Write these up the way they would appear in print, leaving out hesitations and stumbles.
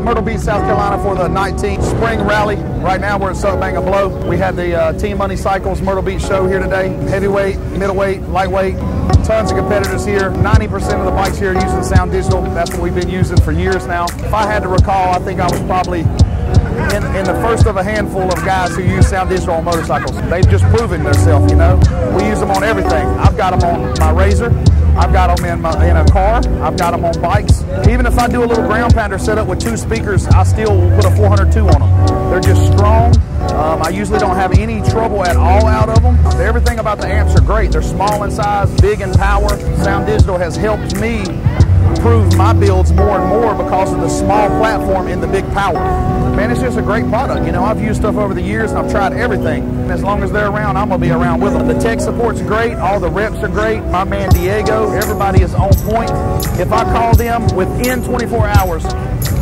at Myrtle Beach, South Carolina for the 19th Spring Rally. Right now we're at Sub Bang and Blow. We had the Team Money Cycles Myrtle Beach show here today. Heavyweight, middleweight, lightweight. Tons of competitors here. 90% of the bikes here are using SounDigital. That's what we've been using for years now. If I had to recall, I think I was probably in the first of a handful of guys who use SounDigital on motorcycles. They've just proven themselves, you know. We use them on everything. I've got them on my Razor. I've got them in a car. I've got them on bikes. Even if I do a little ground pounder setup with two speakers, I still will put a 402 on them. They're just strong. I usually don't have any trouble at all out of them. Everything about the amps are great. They're small in size, big in power. SounDigital has helped me improve my builds more and more because of the small platform and the big power. Man, it's just a great product. You know, I've used stuff over the years and I've tried everything. And as long as they're around, I'm gonna be around with them. The tech support's great, all the reps are great. My man Diego, everybody is on point. If I call them within 24 hours,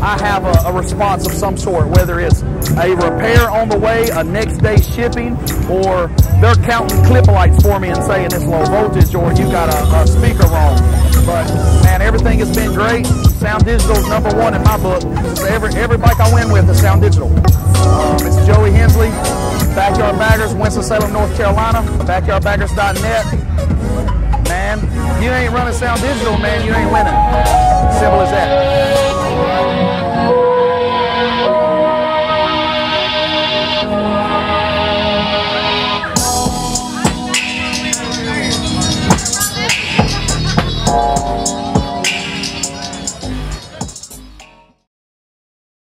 I have a response of some sort, whether it's a repair on the way, a next day shipping, or they're counting clip lights for me and saying it's low voltage or you got a speaker wrong. But man, everything has been great. SounDigital is number one in my book. Every bike I win with is SounDigital. It's Joey Hensley, Backyard Baggers, Winston-Salem, North Carolina, backyardbaggers.net. Man, you ain't running SounDigital, man, you ain't winning. Simple as that.